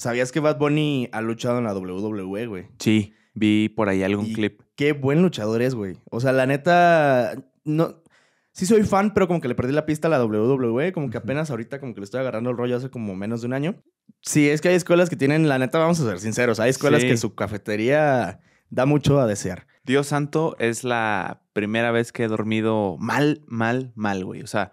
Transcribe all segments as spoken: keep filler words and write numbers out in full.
¿Sabías que Bad Bunny ha luchado en la doble u doble u E, güey? Sí, vi por ahí algún y clip. Qué buen luchador es, güey. O sea, la neta, no, sí soy fan, pero como que le perdí la pista a la doble u doble u E. Como que apenas ahorita como que le estoy agarrando el rollo hace como menos de un año. Sí, es que hay escuelas que tienen, la neta, vamos a ser sinceros, hay escuelas sí. que su cafetería da mucho a desear. Dios santo, es la primera vez que he dormido mal, mal, mal, güey. O sea,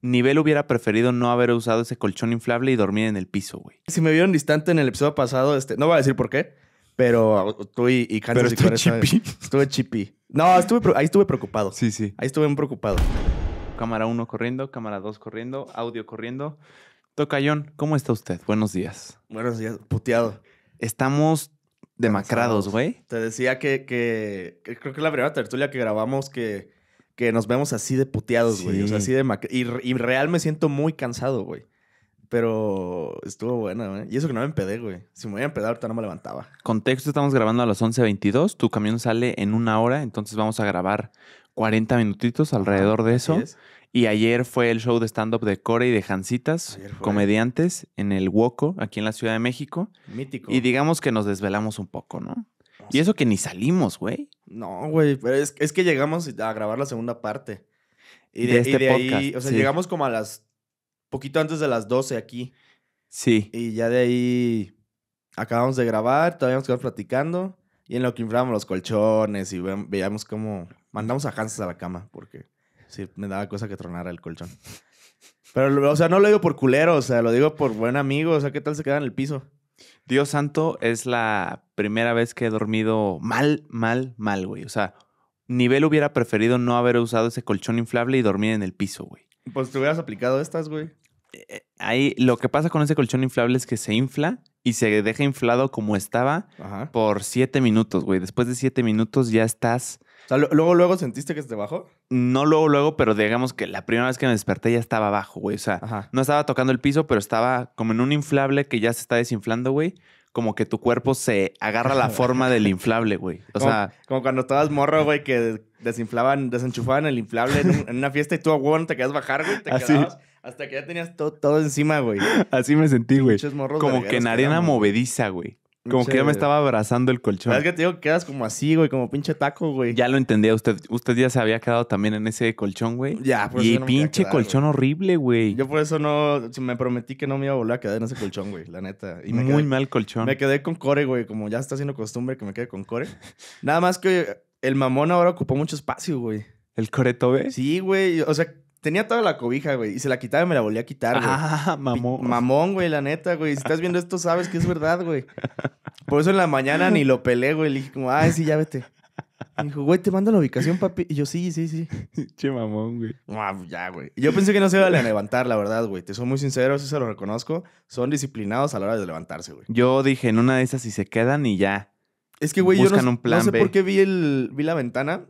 nivel hubiera preferido no haber usado ese colchón inflable y dormir en el piso, güey. Si me vieron distante en el episodio pasado, este, no voy a decir por qué, pero tú y, y Kansas y Corea, chipi. Estuve chipi. No, estuve, ahí estuve preocupado. Sí, sí. Ahí estuve muy preocupado. Cámara uno corriendo, cámara dos corriendo, audio corriendo. Tocayón, ¿cómo está usted? Buenos días. Buenos días, puteado. Estamos demacrados, güey. Te decía que, que, que creo que es la primera tertulia que grabamos que, que nos vemos así de puteados, güey. Sí. O sea, así de mac- y, y real me siento muy cansado, güey. Pero estuvo buena, güey. Y eso que no me empedé, güey. Si me hubiera empedado, ahorita no me levantaba. Contexto, estamos grabando a las once veintidós. Tu camión sale en una hora, entonces vamos a grabar cuarenta minutitos alrededor de eso. Es. Y ayer fue el show de stand-up de Corey y de Jancitas, comediantes, en el Woco, aquí en la Ciudad de México. Mítico. Y digamos que nos desvelamos un poco, ¿no? O sea, y eso que ni salimos, güey. No, güey. Pero es, es que llegamos a grabar la segunda parte. Y de, de este y de podcast. Ahí, o sea, sí. llegamos como a las... poquito antes de las doce aquí. Sí. Y ya de ahí... acabamos de grabar, todavía nos quedamos platicando. Y en lo que inflábamos los colchones y ve- veíamos cómo... mandamos a Hans a la cama porque... sí, me daba cosa que tronara el colchón. Pero, o sea, no lo digo por culero, o sea, lo digo por buen amigo. O sea, ¿qué tal se queda en el piso? Dios santo, es la primera vez que he dormido mal, mal, mal, güey. O sea, nivel hubiera preferido no haber usado ese colchón inflable y dormir en el piso, güey. Pues te hubieras aplicado estas, güey. Eh, ahí, lo que pasa con ese colchón inflable es que se infla y se deja inflado como estaba. Ajá. Por siete minutos, güey. Después de siete minutos ya estás... O sea, ¿luego, luego sentiste que se te bajó? No luego, luego, pero digamos que la primera vez que me desperté ya estaba abajo, güey. O sea, ajá, no estaba tocando el piso, pero estaba como en un inflable que ya se está desinflando, güey. Como que tu cuerpo se agarra la forma del inflable, güey. O como, sea... como cuando estabas morro, güey, que desinflaban, desenchufaban el inflable en, un, en una fiesta y tú, güey, no te querías bajar, güey. Te así, quedabas hasta que ya tenías todo, todo encima, güey. Así me sentí, güey. Como que en arena movediza, güey. Como che, que ya me estaba abrazando el colchón. Es que te digo que quedas como así, güey, como pinche taco, güey. Ya lo entendía usted. Usted ya se había quedado también en ese colchón, güey. Ya, por y eso no pinche me quedar, colchón güey. Horrible, güey. Yo por eso no... me prometí que no me iba a volver a quedar en ese colchón, güey, la neta. Y me Muy quedé, mal colchón. Me quedé con Core, güey, como ya está haciendo costumbre que me quede con Core. Nada más que el mamón ahora ocupó mucho espacio, güey. ¿El Coreto, güey? Sí, güey. O sea... tenía toda la cobija, güey. Y se la quitaba y me la volvía a quitar, güey. Ah, mamón. P- mamón, güey, la neta, güey. Si estás viendo esto, sabes que es verdad, güey. Por eso en la mañana ni lo pelé, güey. Le dije como, ay, sí, ya vete. Me dijo, güey, te mando la ubicación, papi. Y yo, sí, sí, sí. Che, mamón, güey. Ah, ya, güey. Yo pensé que no se iban a levantar, la verdad, güey. Te soy muy sincero, eso se lo reconozco. Son disciplinados a la hora de levantarse, güey. Yo dije, en una de esas si se quedan y ya. Es que, güey, yo no, un plan no sé B. por qué vi, el, vi la ventana...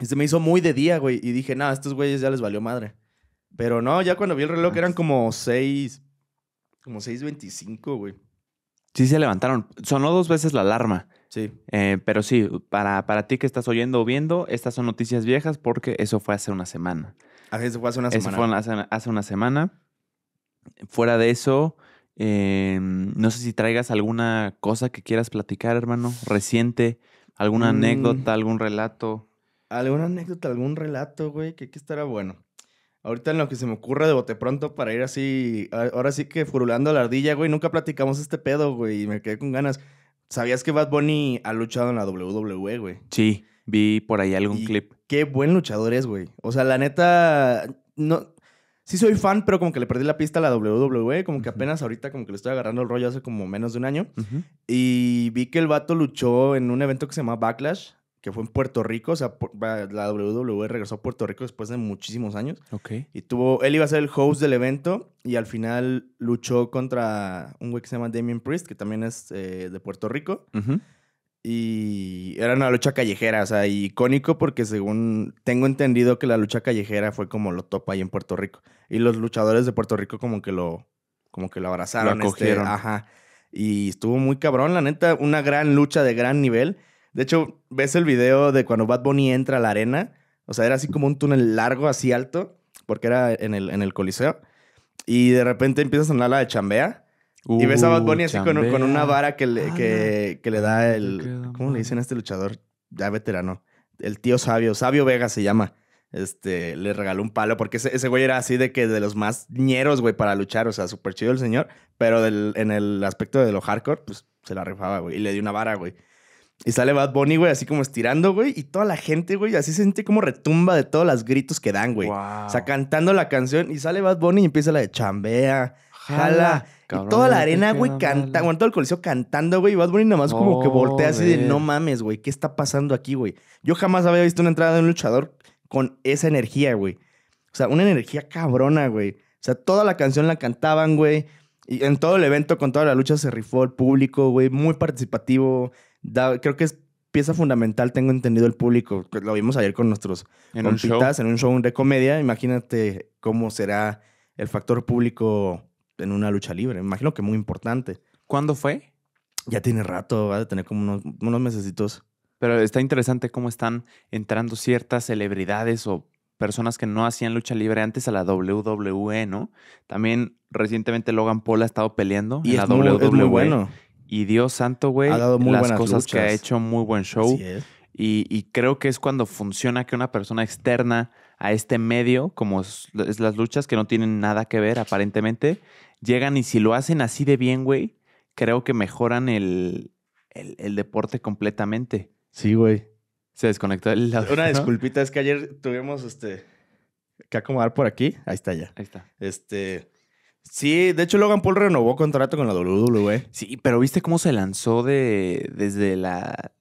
se me hizo muy de día, güey. Y dije, no, nah, estos güeyes ya les valió madre. Pero no, ya cuando vi el reloj eran como seis... como seis veinticinco, güey. Sí se levantaron. Sonó dos veces la alarma. Sí. Eh, pero sí, para, para ti que estás oyendo o viendo, estas son noticias viejas porque eso fue hace una semana. Ah, eso fue hace una semana. Eso fue hace, hace una semana. Fuera de eso, eh, no sé si traigas alguna cosa que quieras platicar, hermano. Reciente, alguna mm. anécdota, algún relato... ¿Alguna anécdota, algún relato, güey? Que, que estará bueno. Ahorita en lo que se me ocurre de bote pronto para ir así... ahora sí que furulando la ardilla, güey. Nunca platicamos este pedo, güey. Y me quedé con ganas. ¿Sabías que Bad Bunny ha luchado en la doble u doble u E, güey? Sí, vi por ahí algún y clip. Qué buen luchador es, güey. O sea, la neta... no, sí soy fan, pero como que le perdí la pista a la doble u doble u E. Como que apenas ahorita como que le estoy agarrando el rollo hace como menos de un año. Uh-huh. Y vi que el vato luchó en un evento que se llama Backlash. Que fue en Puerto Rico, o sea, la doble u doble u E regresó a Puerto Rico después de muchísimos años. Ok. Y tuvo, él iba a ser el host del evento y al final luchó contra un güey que se llama Damien Priest, que también es eh, de Puerto Rico. Uh-huh. Y era una lucha callejera, o sea, icónico porque según tengo entendido que la lucha callejera fue como lo top ahí en Puerto Rico. Y los luchadores de Puerto Rico como que lo, como que lo abrazaron. Lo acogieron. Este, ajá. Y estuvo muy cabrón, la neta, una gran lucha de gran nivel. De hecho, ves el video de cuando Bad Bunny entra a la arena. O sea, era así como un túnel largo, así alto. Porque era en el, en el Coliseo. Y de repente empieza a sonar la de Chambea. Uh, y ves a Bad Bunny así con, con una vara que le, que, que le da el... ¿Cómo le dicen a este luchador? Ya veterano. El tío Sabio. Sabio Vega se llama. Este, le regaló un palo porque ese, ese güey era así de que de los más ñeros, güey, para luchar. O sea, súper chido el señor. Pero del, en el aspecto de lo hardcore, pues se la rifaba, güey. Y le dio una vara, güey. Y sale Bad Bunny, güey, así como estirando, güey. Y toda la gente, güey, así se siente como retumba de todos los gritos que dan, güey. Wow. O sea, cantando la canción. Y sale Bad Bunny y empieza la de chambea, jala. Cabrón, y toda la arena, güey, canta. Bueno, todo el coliseo cantando, güey. Y Bad Bunny nada más como oh, que voltea así de no mames, güey. ¿Qué está pasando aquí, güey? Yo jamás había visto una entrada de un luchador con esa energía, güey. O sea, una energía cabrona, güey. O sea, toda la canción la cantaban, güey. Y en todo el evento, con toda la lucha, se rifó el público, güey. Muy participativo. Da, creo que es pieza fundamental, tengo entendido, el público. Lo vimos ayer con nuestros ¿En compitas un en un show de comedia. Imagínate cómo será el factor público en una lucha libre. Imagino que muy importante. ¿Cuándo fue? Ya tiene rato, va a tener como unos, unos mesecitos. Pero está interesante cómo están entrando ciertas celebridades o personas que no hacían lucha libre antes a la doble u doble u E, ¿no? También recientemente Logan Paul ha estado peleando y en la muy, doble u doble u E. Es muy bueno. Y Dios santo, güey, ha dado muy las cosas luchas. que ha hecho, muy buen show. Y, y creo que es cuando funciona que una persona externa a este medio, como es, es las luchas, que no tienen nada que ver aparentemente, llegan y si lo hacen así de bien, güey, creo que mejoran el, el, el deporte completamente. Sí, güey. Se desconectó el lado. Una disculpita, es que ayer tuvimos este... que acomodar por aquí. Ahí está ya. Ahí está. Este... Sí, de hecho Logan Paul renovó contrato con la doble u doble u E. Sí, pero ¿viste cómo se lanzó de desde la...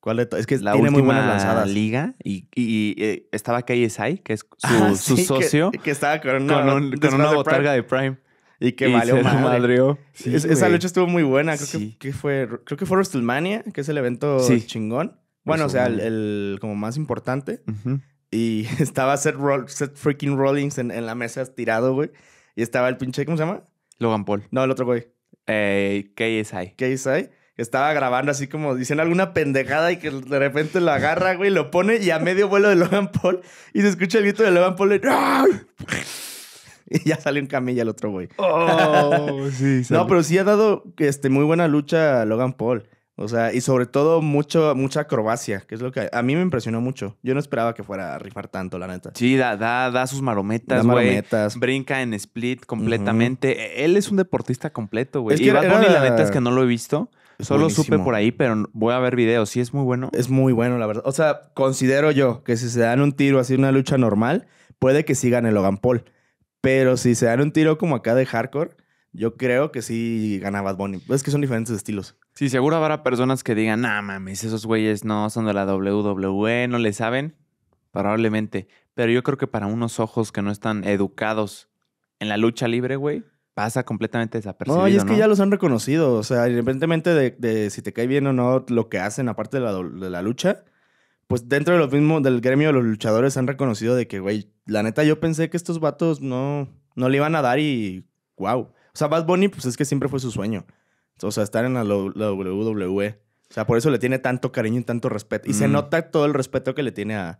¿Cuál de es que la tiene muy buenas lanzadas. Liga y, y, y estaba K S I, que es su, ah, su sí, socio. Que, que estaba con una, con un, con una botarga de Prime. de Prime. Y que y valió madre. Sí, es, esa lucha estuvo muy buena. Creo, sí. que, que fue, creo que fue WrestleMania, que es el evento sí. chingón. Bueno, o sea, el, el como más importante. Uh-huh. Y estaba Seth, Roll, Seth freaking Rollins en, en la mesa estirado, güey. Y estaba el pinche, ¿cómo se llama? Logan Paul. No, el otro güey. Eh, K S I. K S I. Estaba grabando así como diciendo alguna pendejada y que de repente lo agarra, güey, lo pone y a medio vuelo de Logan Paul. Y se escucha el grito de Logan Paul. Y, y ya sale en camilla el otro güey. Oh, sí, no, pero sí ha dado este, muy buena lucha a Logan Paul. O sea, y sobre todo mucho, mucha acrobacia, que es lo que a mí me impresionó mucho. Yo no esperaba que fuera a rifar tanto, la neta. Sí, da, da, da sus marometas, da marometas. Brinca en split completamente. Uh-huh. Él es un deportista completo, güey. Es que y Bad Bunny, era... la neta es que no lo he visto. Es Solo buenísimo. supe por ahí, pero voy a ver videos. Sí, es muy bueno. Es muy bueno, la verdad. O sea, considero yo que si se dan un tiro así, una lucha normal, puede que sí gane Logan Paul. Pero si se dan un tiro como acá de hardcore... Yo creo que sí gana Bad Bunny. Es que son diferentes estilos. Sí, seguro habrá personas que digan, nah, mames, esos güeyes no son de la doble u doble u E, no le saben. Probablemente. Pero yo creo que para unos ojos que no están educados en la lucha libre, güey, pasa completamente desapercibido. No, y es ¿no? que ya los han reconocido. O sea, independientemente de, de si te cae bien o no lo que hacen, aparte de la, de la lucha, pues dentro de lo mismo del gremio, los luchadores han reconocido de que, güey, la neta yo pensé que estos vatos no, no le iban a dar y wow. O sea, Bad Bunny, pues es que siempre fue su sueño. O sea, estar en la, la doble u doble u E. O sea, por eso le tiene tanto cariño y tanto respeto. Y mm. se nota todo el respeto que le tiene a,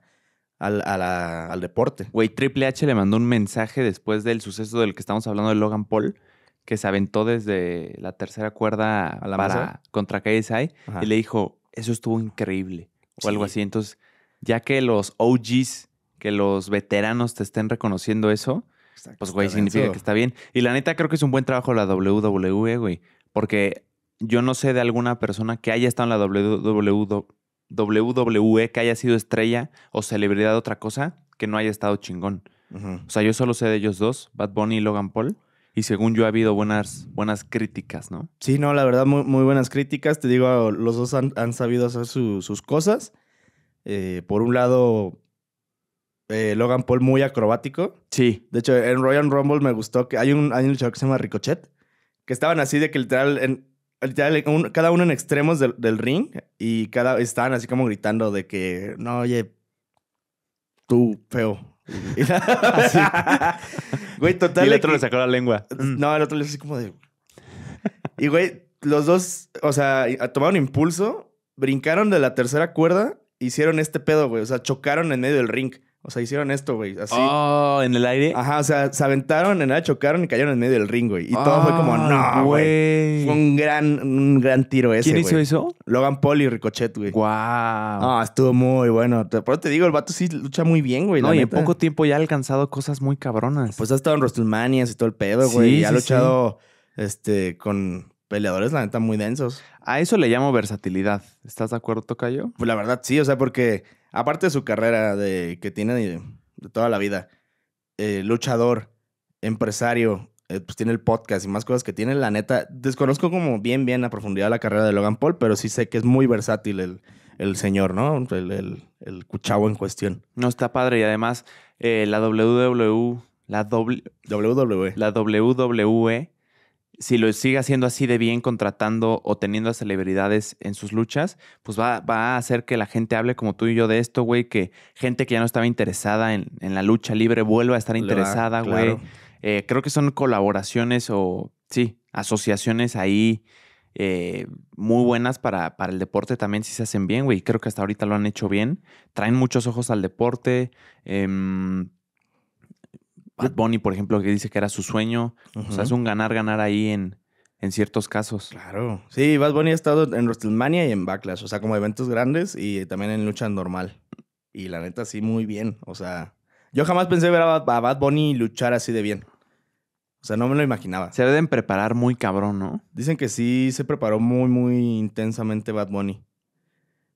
a, a la, al deporte. Güey, Triple H le mandó un mensaje después del suceso del que estamos hablando de Logan Paul, que se aventó desde la tercera cuerda ¿A la para, mesa? contra K S I. Ajá. Y le dijo, eso estuvo increíble. O sí. algo así. Entonces, ya que los O Gs, que los veteranos te estén reconociendo eso... Pues, güey, significa denso. que está bien. Y la neta, creo que es un buen trabajo la doble u doble u E, güey. Porque yo no sé de alguna persona que haya estado en la doble u doble u E, que haya sido estrella o celebridad de otra cosa, que no haya estado chingón. Uh-huh. O sea, yo solo sé de ellos dos, Bad Bunny y Logan Paul. Y según yo, ha habido buenas, buenas críticas, ¿no? Sí, no, la verdad, muy, muy buenas críticas. Te digo, los dos han, han sabido hacer su, sus cosas. Eh, por un lado... Eh, Logan Paul muy acrobático. Sí. De hecho, en Royal Rumble me gustó que hay un, hay un luchador que se llama Ricochet, que estaban así de que literal, en, literal un, cada uno en extremos del, del ring y cada estaban así como gritando de que, no, oye, tú, feo. Y la, güey, total. Y el otro que, le sacó la lengua. No, el otro le hizo así como de... Y, güey, los dos, o sea, tomaron impulso, brincaron de la tercera cuerda, hicieron este pedo, güey. O sea, chocaron en medio del ring. O sea, hicieron esto, güey. Así. Oh, ¿en el aire? Ajá, o sea, se aventaron, en la chocaron y cayeron en medio del ring, güey. Y oh, todo fue como, no, güey. Fue un gran, un gran tiro ese, güey. ¿Quién hizo eso? Logan Paul y Ricochet, güey. Wow. Ah, estuvo muy bueno. Pero te digo, el vato sí lucha muy bien, güey. No, y neta, en poco tiempo ya ha alcanzado cosas muy cabronas. Pues ha estado en WrestleMania y todo el pedo, güey. Sí, y ha sí, luchado sí. este, con peleadores, la neta, muy densos. A eso le llamo versatilidad. ¿Estás de acuerdo, tocayo? Pues la verdad sí, o sea, porque... Aparte de su carrera de, que tiene de, de toda la vida, eh, luchador, empresario, eh, pues tiene el podcast y más cosas que tiene. La neta, desconozco como bien, bien a profundidad la carrera de Logan Paul, pero sí sé que es muy versátil el, el señor, ¿no? El, el, el cuchavo en cuestión. No, está padre. Y además, eh, la W W E... La doble, WWE. La W W E, si lo sigue haciendo así de bien, contratando o teniendo a celebridades en sus luchas, pues va, va a hacer que la gente hable como tú y yo de esto, güey. Que gente que ya no estaba interesada en, en la lucha libre vuelva a estar interesada, güey. Claro. Eh, creo que son colaboraciones o, sí, asociaciones ahí eh, muy buenas para, para el deporte también, si se hacen bien, güey. Creo que hasta ahorita lo han hecho bien. Traen muchos ojos al deporte. Eh, Bad Bunny, por ejemplo, que dice que era su sueño. Uh-huh. O sea, es un ganar-ganar ahí en, en ciertos casos. Claro. Sí, Bad Bunny ha estado en WrestleMania y en Backlash. O sea, como eventos grandes y también en lucha normal. Y la neta, sí, muy bien. O sea, yo jamás pensé ver a, a Bad Bunny luchar así de bien. O sea, no me lo imaginaba. Se deben preparar muy cabrón, ¿no? Dicen que sí se preparó muy, muy intensamente Bad Bunny.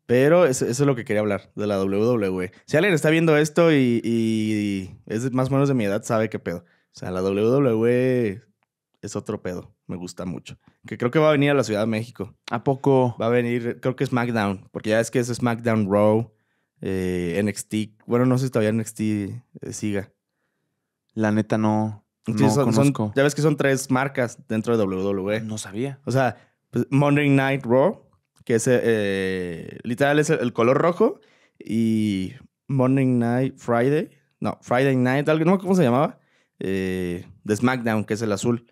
Pero eso, eso es lo que quería hablar, de la W W E. Si alguien está viendo esto y, y, y es más o menos de mi edad, sabe qué pedo. O sea, la W W E es otro pedo. Me gusta mucho. Que creo que va a venir a la Ciudad de México. ¿A poco? Va a venir, creo que SmackDown. Porque ya es que es SmackDown Raw, eh, N X T. Bueno, no sé si todavía N X T eh, siga. La neta no, no son, conozco. Son, ya ves que son tres marcas dentro de W W E. No sabía. O sea, pues, Monday Night Raw, que es, eh, literal, es el color rojo. Y Monday Night Friday. No, Friday Night, algo, no, ¿cómo se llamaba? Eh, de SmackDown, que es el azul.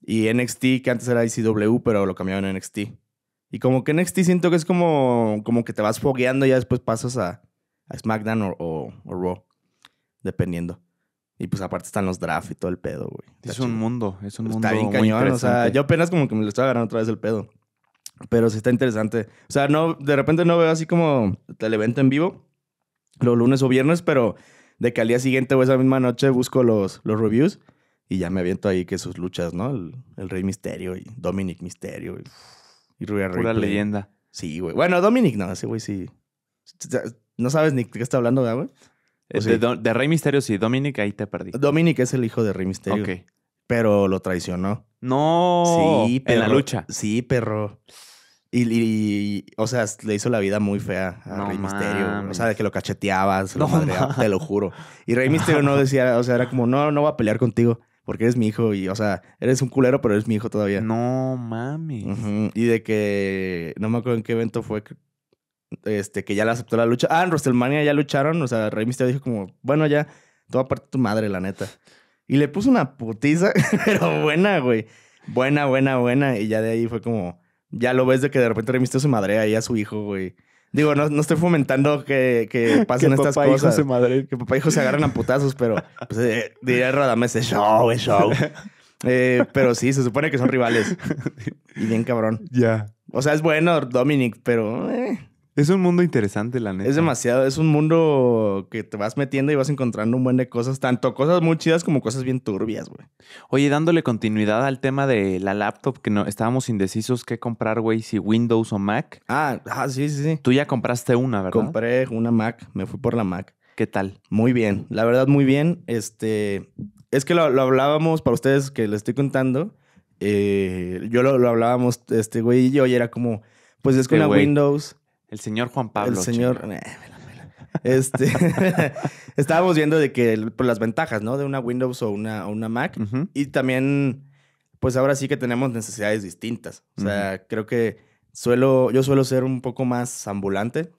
Y N X T, que antes era I C W, pero lo cambiaron a N X T. Y como que N X T siento que es como, como que te vas fogueando y ya después pasas a, a SmackDown o, o, o Raw. Dependiendo. Y pues aparte están los drafts y todo el pedo, güey. Es un mundo, es un mundo muy interesante. Está bien cañón, o sea, yo apenas como que me lo estaba agarrando otra vez el pedo. Pero sí está interesante. O sea, no, de repente no veo así como el evento en vivo los lunes o viernes, pero de que al día siguiente o esa misma noche busco los, los reviews y ya me aviento ahí que sus luchas, ¿no? El, el Rey Mysterio y Dominik Mysterio y, y Royal Rumble. Pura leyenda. Sí, güey. Bueno, Dominik no, ese güey sí. No sabes ni qué está hablando, güey. De, sí? de, de Rey Mysterio sí, Dominik ahí te perdí. Dominik es el hijo de Rey Mysterio. Ok. Pero lo traicionó. No. Sí, pero. En la lucha. Sí, perro. Y, y, y, o sea, le hizo la vida muy fea a no Rey Mysterio. O sea, de que lo cacheteabas, no, te lo juro. Y Rey Mysterio no decía, o sea, era como, no, no voy a pelear contigo porque eres mi hijo. Y, o sea, eres un culero, pero eres mi hijo todavía. No mames. Uh-huh. Y de que, no me acuerdo en qué evento fue que, este, que ya le aceptó la lucha. Ah, en WrestleMania ya lucharon. O sea, Rey Mysterio dijo como, bueno, ya, te voy a partir tu madre, la neta. Y le puso una putiza, pero buena, güey. Buena, buena, buena. Y ya de ahí fue como... Ya lo ves de que de repente Rey Mysterio se madrea ahí a su hijo, güey. Digo, no, no estoy fomentando que, que pasen que estas papá cosas. Hijo se madre. Que papá y hijo se agarran a putazos, pero pues, eh, diría Radamés, es show, es show. eh, pero sí, se supone que son rivales. Y bien cabrón. Ya. Yeah. O sea, es bueno Dominik, pero... Eh. Es un mundo interesante, la neta. Es demasiado. Es un mundo que te vas metiendo y vas encontrando un buen de cosas. Tanto cosas muy chidas como cosas bien turbias, güey. Oye, dándole continuidad al tema de la laptop, que no, estábamos indecisos qué comprar, güey, si Windows o Mac. Ah, ah, sí, sí, sí. Tú ya compraste una, ¿verdad? Compré una Mac. Me fui por la Mac. ¿Qué tal? Muy bien. La verdad, muy bien. Este, es que lo, lo hablábamos para ustedes que les estoy contando. Eh, yo lo, lo hablábamos, este güey y yo, y era como, pues es que una wey. Windows... El señor Juan Pablo. El señor... Eh, este, estábamos viendo de que por las ventajas, ¿no? De una Windows o una, una Mac. Uh-huh. Y también, pues ahora sí que tenemos necesidades distintas. O sea, uh-huh. creo que suelo... Yo suelo ser un poco más ambulante.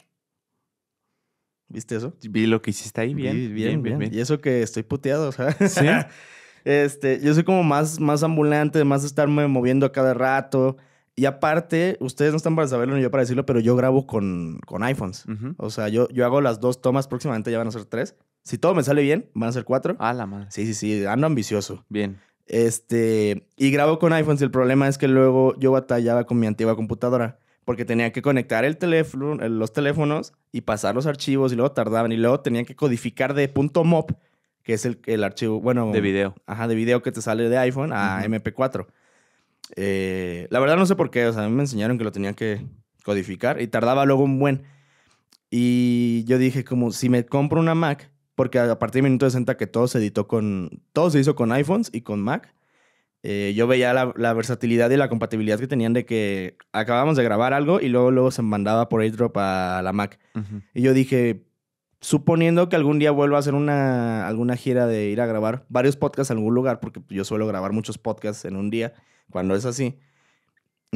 ¿Viste eso? Vi lo que hiciste ahí. Bien, bien, bien. bien, bien, bien. Y eso que estoy puteado, o sea. ¿Sí? este, yo soy como más, más ambulante, más de estarme moviendo a cada rato... Y aparte, ustedes no están para saberlo ni yo para decirlo, pero yo grabo con, con iPhones. Uh-huh. O sea, yo, yo hago las dos tomas, próximamente ya van a ser tres. Si todo me sale bien, van a ser cuatro. Ah, la madre. Sí, sí, sí. Ando ambicioso. Bien. Este... Y grabo con iPhone. El problema es que luego yo batallaba con mi antigua computadora. Porque tenía que conectar el teléfono, los teléfonos y pasar los archivos. Y luego tardaban. Y luego tenía que codificar de .mop, que es el, el archivo... Bueno... De video. Ajá, de video que te sale de iPhone a uh-huh. eme pe cuatro. Eh, la verdad no sé por qué. O sea, a mí me enseñaron que lo tenía que codificar. Y tardaba luego un buen... Y yo dije como, si me compro una Mac, porque a partir del minuto sesenta que todo se editó con... Todo se hizo con iPhones y con Mac. Eh, yo veía la, la versatilidad y la compatibilidad que tenían de que acabamos de grabar algo y luego, luego se mandaba por Airdrop a la Mac. Uh-huh. Y yo dije, suponiendo que algún día vuelva a hacer una, alguna gira de ir a grabar varios podcasts a algún lugar, porque yo suelo grabar muchos podcasts en un día, cuando es así,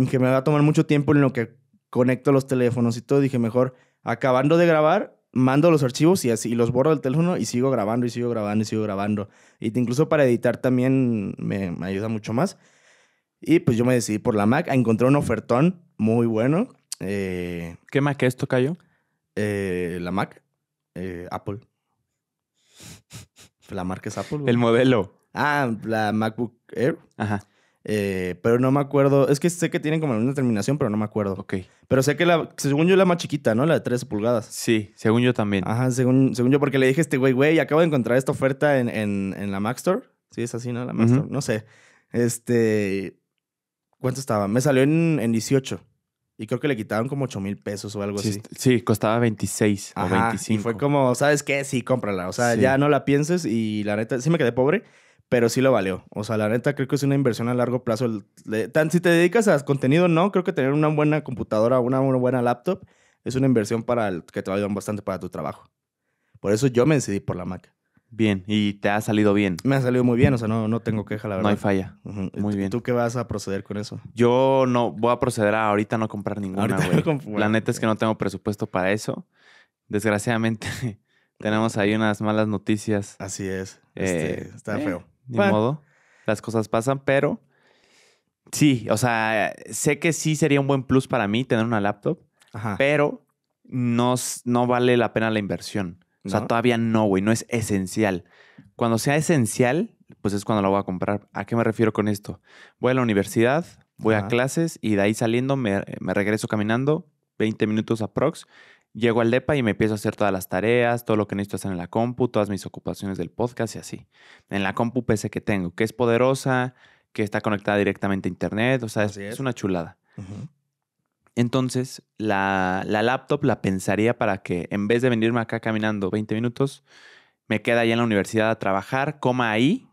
que me va a tomar mucho tiempo en lo que conecto los teléfonos y todo, dije mejor... Acabando de grabar, mando los archivos y así y los borro del teléfono y sigo grabando y sigo grabando y sigo grabando. Y incluso para editar también me, me ayuda mucho más. Y pues yo me decidí por la Mac. Encontré un ofertón muy bueno. Eh, ¿Qué Mac es, tocayo? Eh, la Mac. Eh, Apple. La marca es Apple. Güey. El modelo. Ah, la MacBook Air. Ajá. Eh, pero no me acuerdo. Es que sé que tienen como una terminación, pero no me acuerdo. Ok. Pero sé que la, según yo, la más chiquita, ¿no? La de trece pulgadas. Sí, según yo también. Ajá, según, según yo, porque le dije a este güey, güey, acabo de encontrar esta oferta en, en, en la Mac Store. Sí, es así, ¿no? La Mac uh-huh. Store. No sé. Este. ¿Cuánto estaba? Me salió en, en dieciocho. Y creo que le quitaron como ocho mil pesos o algo sí, así. Sí, costaba veintiséis Ajá, o veinticinco. Y fue como, ¿sabes qué? Sí, cómprala. O sea, sí. Ya no la pienses y la neta, sí me quedé pobre. Pero sí lo valió. O sea, la neta, creo que es una inversión a largo plazo. Tan, si te dedicas a contenido, no. Creo que tener una buena computadora, una, una buena laptop, es una inversión para el, que te va a ayudar bastante para tu trabajo. Por eso yo me decidí por la Mac. Bien. ¿Y te ha salido bien? Me ha salido muy bien. O sea, no, no tengo queja, la verdad. No hay falla. Uh-huh. Muy bien. ¿Tú qué vas a proceder con eso? Yo no voy a proceder a ahorita no comprar ninguna, güey. No comp- bueno, la neta es que no tengo presupuesto para eso. Desgraciadamente, tenemos ahí unas malas noticias. Así es. Eh, este, está eh. feo. Ni bueno. modo, las cosas pasan, pero sí, o sea, sé que sí sería un buen plus para mí tener una laptop, Ajá. pero no, no vale la pena la inversión. ¿No? O sea, todavía no, güey, no es esencial. Cuando sea esencial, pues es cuando la voy a comprar. ¿A qué me refiero con esto? Voy a la universidad, voy Ajá. a clases y de ahí saliendo me, me regreso caminando, veinte minutos aprox. Llego al depa y me empiezo a hacer todas las tareas, todo lo que necesito hacer en la compu, todas mis ocupaciones del podcast y así. En la compu P C que tengo, que es poderosa, que está conectada directamente a internet. O sea, es, es una chulada. Uh-huh. Entonces, la, la laptop la pensaría para que en vez de venirme acá caminando veinte minutos, me queda allá en la universidad a trabajar, coma ahí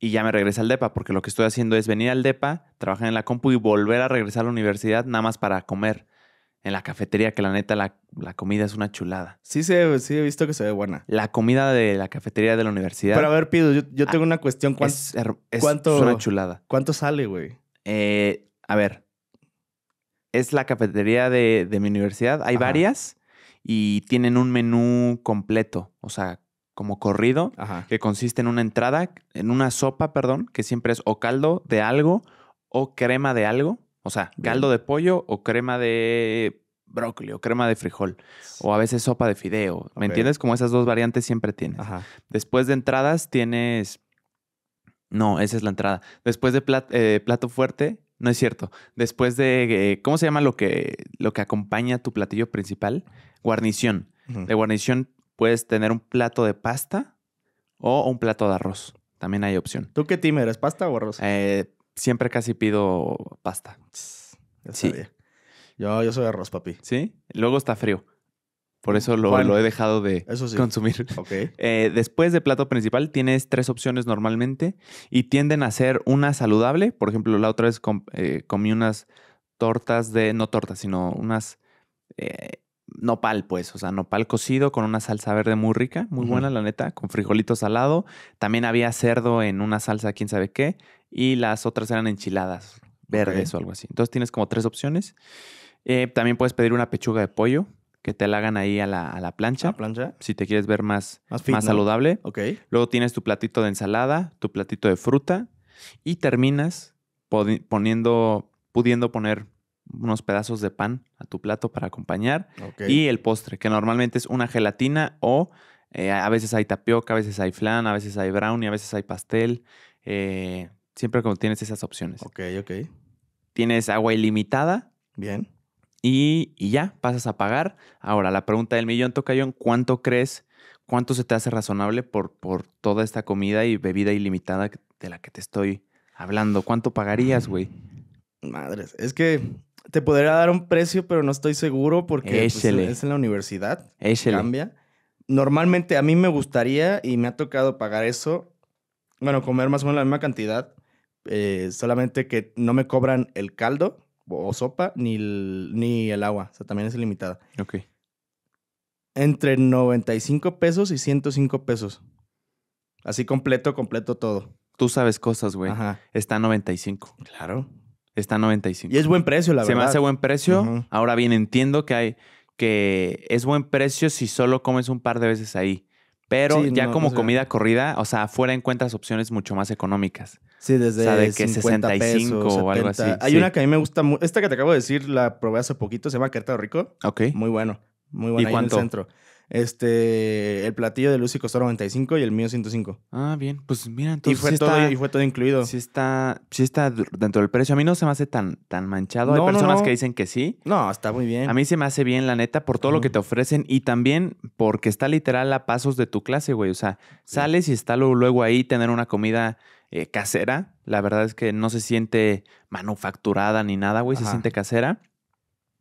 y ya me regresa al depa. Porque lo que estoy haciendo es venir al depa, trabajar en la compu y volver a regresar a la universidad nada más para comer. En la cafetería, que la neta, la, la comida es una chulada. Sí, se, sí, he visto que se ve buena. La comida de la cafetería de la universidad. Pero a ver, Pido, yo, yo tengo ah, una cuestión. ¿Cuánto, es, es cuánto, una chulada. ¿Cuánto sale, güey? Eh, a ver. Es la cafetería de, de mi universidad. Hay Ajá. varias y tienen un menú completo. O sea, como corrido, Ajá. que consiste en una entrada, en una sopa, perdón, que siempre es o caldo de algo o crema de algo. O sea, caldo de pollo o crema de brócoli o crema de frijol. O a veces sopa de fideo. ¿Me okay. entiendes? Como esas dos variantes siempre tienes. Ajá. Después de entradas tienes... No, esa es la entrada. Después de plat- eh, plato fuerte... No es cierto. Después de... Eh, ¿Cómo se llama lo que, lo que acompaña tu platillo principal? Guarnición. Uh-huh. De guarnición puedes tener un plato de pasta o un plato de arroz. También hay opción. ¿Tú qué team eres? ¿Pasta o arroz? Eh... Siempre casi pido pasta. Ya sí. sabía. Yo, yo soy arroz, papi. ¿Sí? Luego está frío. Por eso lo, bueno, lo he dejado de eso sí. consumir. Okay. Eh, después de plato principal tienes tres opciones normalmente y tienden a ser una saludable. Por ejemplo, la otra vez com- eh, comí unas tortas de... No tortas, sino unas... Eh, nopal, pues. O sea, nopal cocido con una salsa verde muy rica. Muy uh-huh. buena, la neta. Con frijolito salado. También había cerdo en una salsa quién sabe qué. Y las otras eran enchiladas verdes okay. o algo así. Entonces tienes como tres opciones. Eh, también puedes pedir una pechuga de pollo que te la hagan ahí a la, a la plancha. ¿A la plancha? Si te quieres ver más, más, fit, más ¿no? saludable. Okay. Luego tienes tu platito de ensalada, tu platito de fruta. Y terminas poniendo, pudiendo poner unos pedazos de pan a tu plato para acompañar. Okay. Y el postre, que normalmente es una gelatina o Eh, a veces hay tapioca, a veces hay flan, a veces hay brownie, a veces hay pastel. Eh, siempre como tienes esas opciones. Ok, ok. Tienes agua ilimitada. Bien. Y, y ya, pasas a pagar. Ahora, la pregunta del millón, Tocayón, ¿cuánto crees, cuánto se te hace razonable por, por toda esta comida y bebida ilimitada de la que te estoy hablando? ¿Cuánto pagarías, güey? Madres, es que te podría dar un precio, pero no estoy seguro porque pues, es en la universidad. Échale. Cambia. Normalmente a mí me gustaría y me ha tocado pagar eso. Bueno, comer más o menos la misma cantidad. Eh, solamente que no me cobran el caldo o sopa ni el, ni el agua. O sea, también es ilimitada. Ok. Entre noventa y cinco pesos y ciento cinco pesos. Así completo, completo todo. Tú sabes cosas, güey. Ajá. Está a noventa y cinco. Claro. Está a noventa y cinco. Y es buen precio, la verdad. Se me hace buen precio. Uh-huh. Ahora bien, entiendo que hay... que es buen precio si solo comes un par de veces ahí. Pero sí, ya no, como o sea, comida corrida, o sea, afuera encuentras opciones mucho más económicas. Sí, desde o sea, de que sesenta y cinco pesos, o algo así. Hay sí. una que a mí me gusta mucho. Esta que te acabo de decir la probé hace poquito. Se llama Querétaro Rico. Ok. Muy bueno. Muy bueno. ¿Y ahí cuánto? En el centro. Este, el platillo de Lucy costó noventa y cinco y el mío ciento cinco. Ah, bien. Pues mira, entonces y fue, sí todo, está, y fue todo incluido. Sí está, sí está dentro del precio. A mí no se me hace tan, tan manchado. No, Hay personas no, no. que dicen que sí. No, está muy bien. A mí se me hace bien, la neta, por todo uh-huh. lo que te ofrecen. Y también porque está literal a pasos de tu clase, güey. O sea, sales y está luego ahí tener una comida eh, casera. La verdad es que no se siente manufacturada ni nada, güey. Ajá. Se siente casera.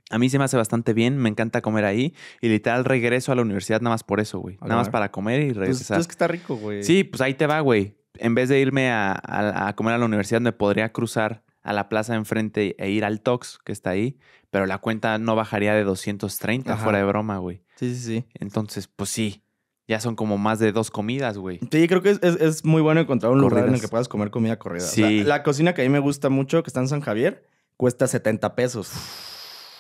A mí se me hace bastante bien, me encanta comer ahí. Y literal regreso a la universidad nada más por eso, güey. Nada más para comer y regresar. Pues, es que está rico, güey. Sí, pues ahí te va, güey. En vez de irme a, a, a comer a la universidad, me podría cruzar a la plaza enfrente e ir al Tox, que está ahí. Pero la cuenta no bajaría de doscientos treinta, Ajá. fuera de broma, güey. Sí, sí, sí. Entonces, pues sí. Ya son como más de dos comidas, güey. Sí, creo que es, es, es muy bueno encontrar un Corridas. lugar en el que puedas comer comida corrida. Sí. O sea, la cocina que a mí me gusta mucho, que está en San Javier, cuesta setenta pesos.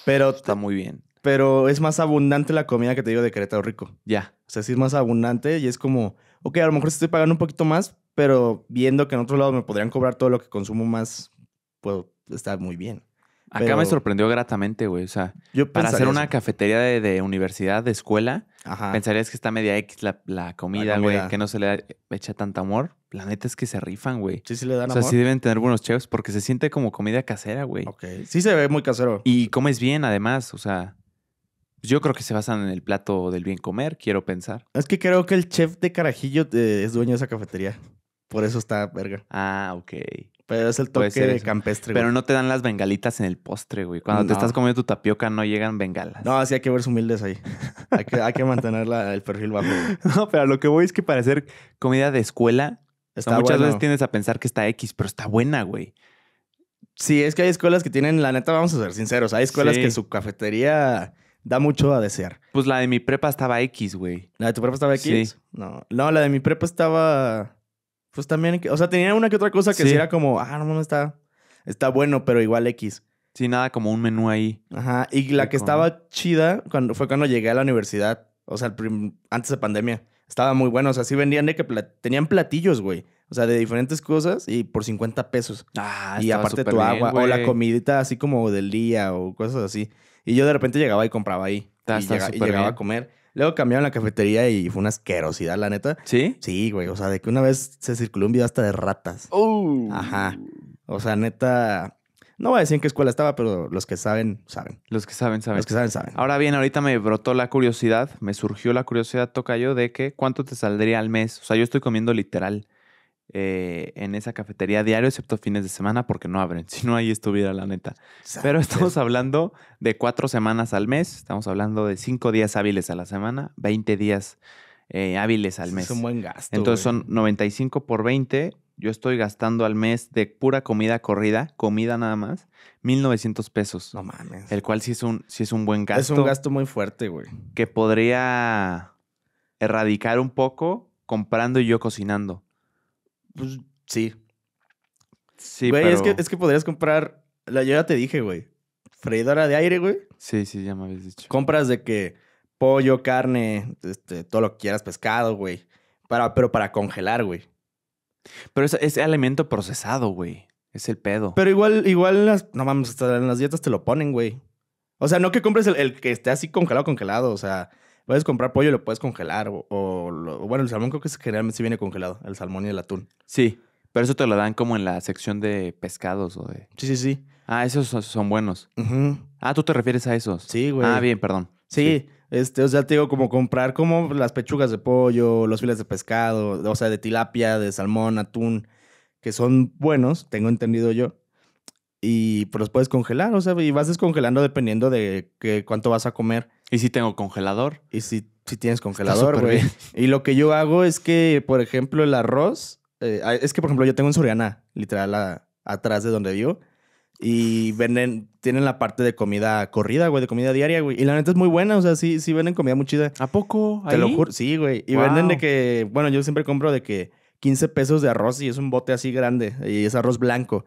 Pero está muy bien. Pero es más abundante la comida que te digo de Querétaro Rico. Ya. Yeah. O sea, sí es más abundante y es como... Ok, a lo mejor estoy pagando un poquito más, pero viendo que en otro lado me podrían cobrar todo lo que consumo más, pues está muy bien. Acá pero... me sorprendió gratamente, güey. O sea, Yo para hacer eso. una cafetería de, de universidad, de escuela, Ajá. pensarías que está media X la, la comida, güey, que no se le echa tanto amor. La neta es que se rifan, güey. Sí, sí le dan amor. O sea, amor. sí deben tener buenos chefs porque se siente como comida casera, güey. Ok. Sí se ve muy casero. Y comes bien, además. O sea, yo creo que se basan en el plato del bien comer, quiero pensar. Es que creo que el chef de Carajillo eh, es dueño de esa cafetería. Por eso está verga. Ah, ok. Pero es el toque de campestre, güey. Pero no te dan las bengalitas en el postre, güey. Cuando no. te estás comiendo tu tapioca no llegan bengalas. No, así hay que verse humildes ahí. hay, que, hay que mantener la, el perfil bajo, güey. No, pero lo que voy es que para hacer comida de escuela... Está o sea, muchas bueno. veces tiendes a pensar que está X, pero está buena, güey. Sí, es que hay escuelas que tienen... La neta, vamos a ser sinceros. Hay escuelas sí. que su cafetería da mucho a desear. Pues la de mi prepa estaba X, güey. ¿La de tu prepa estaba X? Sí. No, no la de mi prepa estaba... Pues también... O sea, tenía una que otra cosa que sí, sí era como... Ah, no, no, está... Está bueno, pero igual X. Sí, nada, como un menú ahí. Ajá. Y la que con... estaba chida cuando, fue cuando llegué a la universidad. O sea, el prim... antes de pandemia. Estaba muy bueno. O sea, sí vendían de que plat... tenían platillos, güey. O sea, de diferentes cosas y por cincuenta pesos. Ah, y aparte tu agua bien, o la comidita así como del día o cosas así. Y yo de repente llegaba y compraba ahí. Está, y, está llega... y llegaba bien. a comer. Luego cambiaron la cafetería y fue una asquerosidad, la neta. ¿Sí? Sí, güey. O sea, de que una vez se circuló un video hasta de ratas. ¡Oh! Ajá. O sea, neta... No voy a decir en qué escuela estaba, pero los que saben, saben. Los que saben, saben. Los que saben, saben. Ahora bien, ahorita me brotó la curiosidad, me surgió la curiosidad, Tocayo, de que cuánto te saldría al mes. O sea, yo estoy comiendo literal eh, en esa cafetería diario, excepto fines de semana, porque no abren. Si no, ahí estuviera, la neta. ¿Sabes? Pero estamos hablando de cuatro semanas al mes. Estamos hablando de cinco días hábiles a la semana, veinte días eh, hábiles al mes. Es un buen gasto. Entonces, güey, son noventa y cinco por veinte... Yo estoy gastando al mes de pura comida corrida, comida nada más, mil novecientos pesos. No mames. El cual sí es un, sí es un buen gasto. Es un gasto muy fuerte, güey. Que podría erradicar un poco comprando y yo cocinando. Pues sí. Sí, güey, pero... es que, es que podrías comprar... La, yo ya te dije, güey. Freidora de aire, güey. Sí, sí, ya me habías dicho. Compras de que pollo, carne, este, todo lo que quieras, pescado, güey. Para, pero para congelar, güey. Pero es, es alimento procesado, güey. Es el pedo. Pero igual, igual las, no mames, hasta en las dietas te lo ponen, güey. O sea, no que compres el, el que esté así congelado, congelado. O sea, Puedes comprar pollo y lo puedes congelar. O, o, o bueno, el salmón creo que generalmente sí viene congelado. El salmón y el atún. Sí, pero eso te lo dan como en la sección de pescados o de... Sí, sí, sí. Ah, esos son buenos. Uh-huh. Ah, ¿tú te refieres a esos? Sí, güey. Ah, bien, perdón. Sí, sí. Este, o sea, te digo, como comprar como las pechugas de pollo, los filetes de pescado, o sea, de tilapia, de salmón, atún, que son buenos, tengo entendido yo. Y pues los puedes congelar, o sea, y vas descongelando dependiendo de que, cuánto vas a comer. ¿Y si tengo congelador? Y si, si tienes congelador, güey. Y lo que yo hago es que, por ejemplo, el arroz... Eh, es que, por ejemplo, yo tengo en Soriana, literal, a, atrás de donde vivo. Y venden... Tienen la parte de comida corrida, güey, de comida diaria, güey. Y la neta es muy buena, o sea, sí, sí venden comida muy chida. ¿A poco? ¿Ahí? Te lo juro. Sí, güey. Y wow. Venden de que... Bueno, yo siempre compro de que quince pesos de arroz y es un bote así grande. Y es arroz blanco.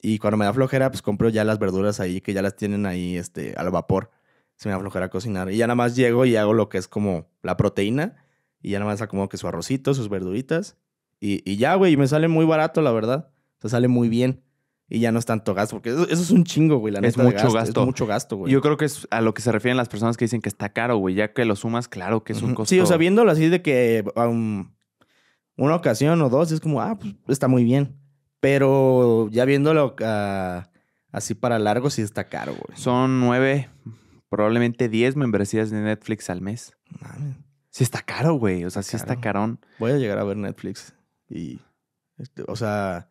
Y cuando me da flojera, pues compro ya las verduras ahí, que ya las tienen ahí este, al vapor. Se me da flojera cocinar. Y ya nada más llego y hago lo que es como la proteína. Y ya nada más acomodo que su arrocito, sus verduritas. Y, y ya, güey, me sale muy barato, la verdad. O sea, sale muy bien. Y ya no es tanto gasto, porque eso, eso es un chingo, güey. La neta es mucho gasto. gasto. Es mucho gasto, güey. Yo creo que es a lo que se refieren las personas que dicen que está caro, güey. Ya que lo sumas, claro que es un costo. Sí, o sea, viéndolo así de que um, una ocasión o dos, es como, ah, pues está muy bien. Pero ya viéndolo uh, así para largo, sí está caro, güey. Son nueve, probablemente diez membresías de Netflix al mes. Mami. Sí está caro, güey. O sea, sí está carón. Voy a llegar a ver Netflix y... Este, o sea...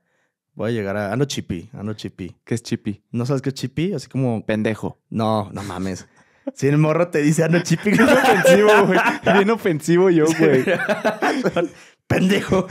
Voy a llegar a... Ando chipi, ando chipi. ¿Qué es chipi? ¿No sabes qué es chipi? Así como... Pendejo. No, no mames. Si el morro te dice ando chipi, bien ofensivo, güey. Bien ofensivo yo, güey. Pendejo.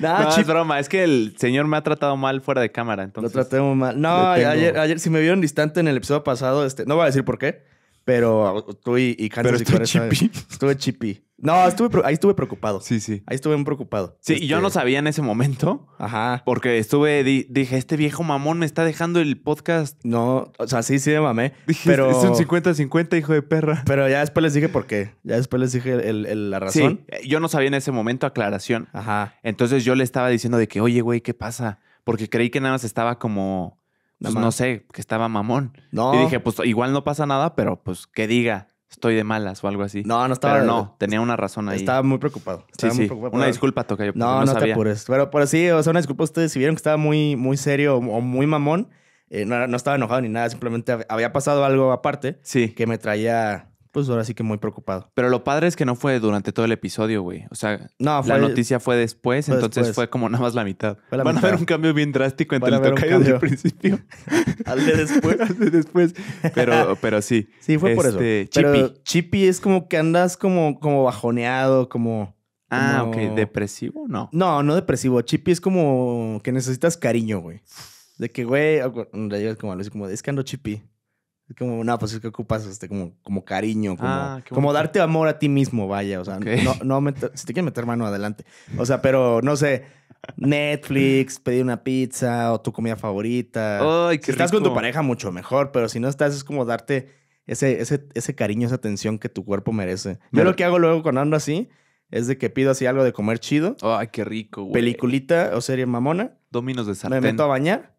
Nah, no, chip... es broma. Es que el señor me ha tratado mal fuera de cámara, entonces... Lo traté muy mal. No, ayer, ayer... Si me vieron distante en el episodio pasado, este... No voy a decir por qué, pero tú y, y Kansas... Pero estuve chipi. Estuve chipi. No, estuve, ahí estuve preocupado. Sí, sí. Ahí estuve muy preocupado. Sí, este... y yo no sabía en ese momento. Ajá. Porque estuve... Di, dije, este viejo mamón me está dejando el podcast. No, o sea, sí, sí me mamé. Dije, pero... es un cincuenta cincuenta, hijo de perra. Pero ya después les dije por qué. Ya después les dije el, el, la razón. Sí, yo no sabía en ese momento, aclaración. Ajá. Entonces yo le estaba diciendo de que, oye, güey, ¿qué pasa? Porque creí que nada más estaba como... Pues, no sé, que estaba mamón. No. Y dije, pues igual no pasa nada, pero pues que diga... Estoy de malas o algo así. No, no estaba... Pero no, tenía una razón ahí. Estaba muy preocupado. Estaba sí, muy sí. Preocupado. Una disculpa, Tocayo. No, no, no te apures. Pero, pero sí, o sea, una disculpa. Ustedes si vieron que estaba muy, muy serio o muy mamón, eh, no, no estaba enojado ni nada. Simplemente había pasado algo aparte sí. Que me traía, pues ahora sí que muy preocupado. Pero lo padre es que no fue durante todo el episodio, güey. O sea, no, fue, la noticia fue después, fue entonces después. Fue como nada más la mitad. La Van mitad. A ver un cambio bien drástico entre el Tocayo del principio. Al de después. Al de después. Pero, pero sí. Sí, fue por este, eso. Pero Chippy. Chippy es como que andas como, como bajoneado, como... Ah, como... ok. ¿Depresivo? No. No, no depresivo. Chippy es como que necesitas cariño, güey. De que, güey... Como, como, es que ando Chippy. Es como, no, pues es que ocupas este, como, como cariño. Como, ah, como darte amor a ti mismo, vaya. O sea, okay. no, no meter, si te quieres meter mano, adelante. O sea, pero no sé... Netflix, pedir una pizza o tu comida favorita. Ay, qué si estás rico. Con tu pareja, mucho mejor, pero si no estás, es como darte ese, ese, ese cariño, esa atención que tu cuerpo merece. Yo pero... lo que hago luego cuando ando así es de que pido así algo de comer chido. Ay, qué rico, güey. Peliculita o serie mamona. Dominos de sartén. Me meto a bañar.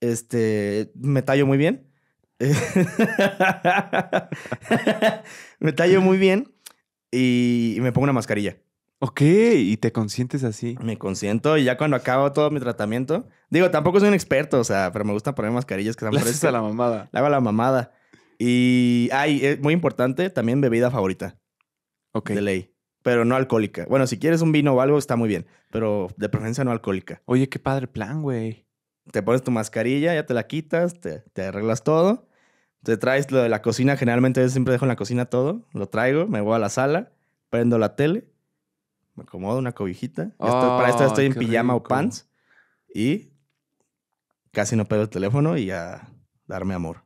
Este, me tallo muy bien. me tallo muy bien y, y me pongo una mascarilla. Ok, ¿y te consientes así? Me consiento y ya cuando acabo todo mi tratamiento... Digo, tampoco soy un experto, o sea, pero me gusta poner mascarillas que están frescas. La hago a la mamada. La hago a la mamada. Y, ay, ah, es muy importante, también bebida favorita. Ok. De ley, pero no alcohólica. Bueno, si quieres un vino o algo, está muy bien, pero de preferencia no alcohólica. Oye, qué padre plan, güey. Te pones tu mascarilla, ya te la quitas, te, te arreglas todo. Te traes lo de la cocina, generalmente yo siempre dejo en la cocina todo. Lo traigo, me voy a la sala, prendo la tele... Me acomodo una cobijita. Oh, esto, para esto estoy en pijama rico. O pants. Y casi no pego el teléfono y a darme amor.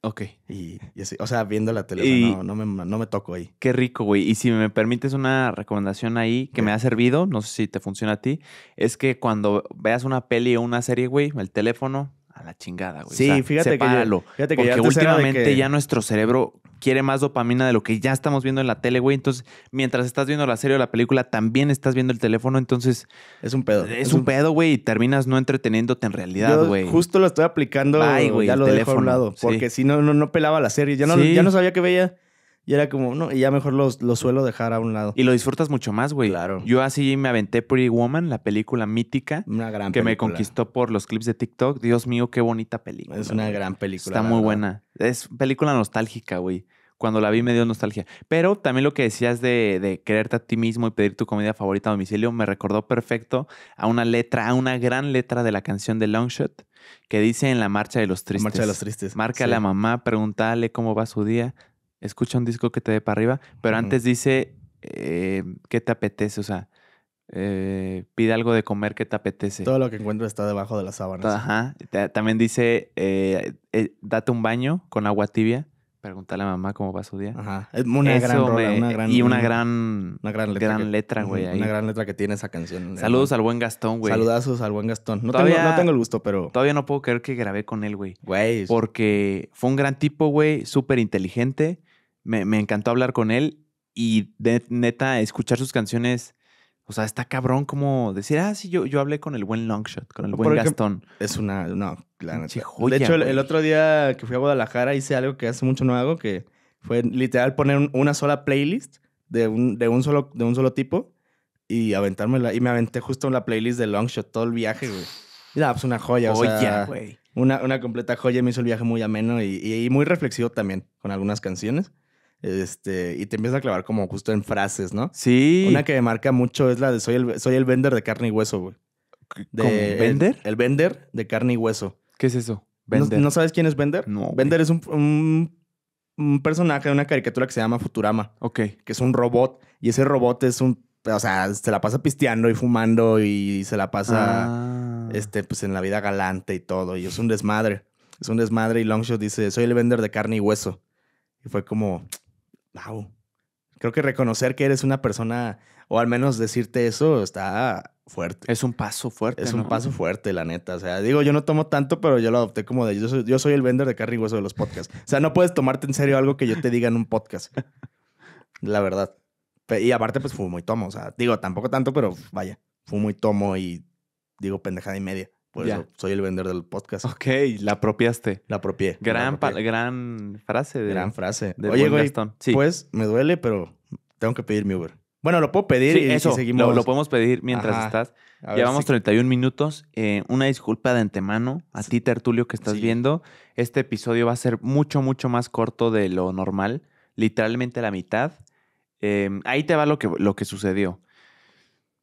Ok. Y, y así, o sea, viendo la tele. No, no, me, no me toco ahí. Qué rico, güey. Y si me permites una recomendación ahí que sí. Me ha servido, no sé si te funciona a ti, es que cuando veas una peli o una serie, güey, el teléfono a la chingada, güey. Sí, o sea, fíjate, sepáralo, que yo, fíjate que porque últimamente que... ya nuestro cerebro... Quiere más dopamina de lo que ya estamos viendo en la tele, güey. Entonces, mientras estás viendo la serie o la película, también estás viendo el teléfono. Entonces... Es un pedo. Es, es un pedo, güey. Y terminas no entreteniéndote en realidad, güey. Justo lo estoy aplicando. Bye, wey, ya lo teléfono, dejo a un lado. Porque sí. Si no, no, no pelaba la serie. Ya no, sí. Ya no sabía qué veía. Y era como, no, y ya mejor lo, lo suelo dejar a un lado. Y lo disfrutas mucho más, güey. Claro. Yo así me aventé Pretty Woman, la película mítica. Una gran que película. Que me conquistó por los clips de TikTok. Dios mío, qué bonita película. Es una güey. gran película. Está muy buena. Es película nostálgica, güey. Cuando la vi me dio nostalgia. Pero también lo que decías de, de quererte a ti mismo y pedir tu comida favorita a domicilio me recordó perfecto a una letra, a una gran letra de la canción de Longshot que dice en la marcha de los tristes. Marcha de los tristes. Márcale sí. a mamá, pregúntale cómo va su día. Escucha un disco que te dé para arriba, pero uh-huh. antes dice eh, qué te apetece, o sea, eh, pide algo de comer que te apetece. Todo lo que encuentras está debajo de las sábanas. Ajá. También dice eh, eh, date un baño con agua tibia, pregúntale a mamá cómo va su día. Ajá. Es una Eso gran rola, me, una gran y una gran, una gran letra, gran letra que, güey. Una ahí. gran letra que tiene esa canción. Saludos al buen Gastón, güey. Saludazos al buen Gastón. No, todavía, tengo, no tengo el gusto, pero todavía no puedo creer que grabé con él, güey. Güey. Porque fue un gran tipo, güey, súper inteligente. Me, me encantó hablar con él y de, neta, escuchar sus canciones. O sea, está cabrón como decir, ah, sí, yo, yo hablé con el buen Longshot, con el buen Porque Gastón. Es una, no, la neta. Joya, de hecho, el, el otro día que fui a Guadalajara hice algo que hace mucho no hago, que fue literal poner un, una sola playlist de un, de un solo, de un solo tipo y aventármela. Y me aventé justo en la playlist de Longshot todo el viaje, güey. Y la, pues una joya, joya o sea, güey. Una, una completa joya. Me hizo el viaje muy ameno y, y, y muy reflexivo también con algunas canciones. Este, y te empiezas a clavar como justo en frases, ¿no? Sí. Una que me marca mucho es la de soy el, soy el Bender de carne y hueso, güey. ¿Cómo? ¿Bender? El, el Bender de carne y hueso. ¿Qué es eso? Bender. ¿No, ¿no sabes quién es Bender? No. Bender es un, un, un personaje de una caricatura que se llama Futurama. Ok. Que es un robot. Y ese robot es un... O sea, se la pasa pisteando y fumando y se la pasa ah. este, pues, en la vida galante y todo. Y es un desmadre. Es un desmadre y Longshot dice soy el Bender de carne y hueso. Y fue como... Wow. Creo que reconocer que eres una persona, o al menos decirte eso, está fuerte. Es un paso fuerte. Es ¿no? un paso fuerte, la neta. O sea, digo, yo no tomo tanto, pero yo lo adopté como de... Yo soy, yo soy el Bender de carne y hueso de los podcasts. O sea, no puedes tomarte en serio algo que yo te diga en un podcast. La verdad. Y aparte, pues, fumo y tomo. O sea, digo, tampoco tanto, pero vaya. Fumo y tomo y digo pendejada y media. Por ya. eso soy el Bender del podcast. Ok, la apropiaste. La apropié. Gran, la apropié. gran frase. De, gran frase. De Oye, güey, sí. pues me duele, pero tengo que pedir mi Uber. Bueno, lo puedo pedir sí, y eso, si seguimos. Lo, lo podemos pedir mientras Ajá. estás. Ver, Llevamos sí. treinta y un minutos. Eh, una disculpa de antemano a sí. ti, Tertulio, que estás sí. viendo. Este episodio va a ser mucho, mucho más corto de lo normal. Literalmente la mitad. Eh, ahí te va lo que, lo que sucedió.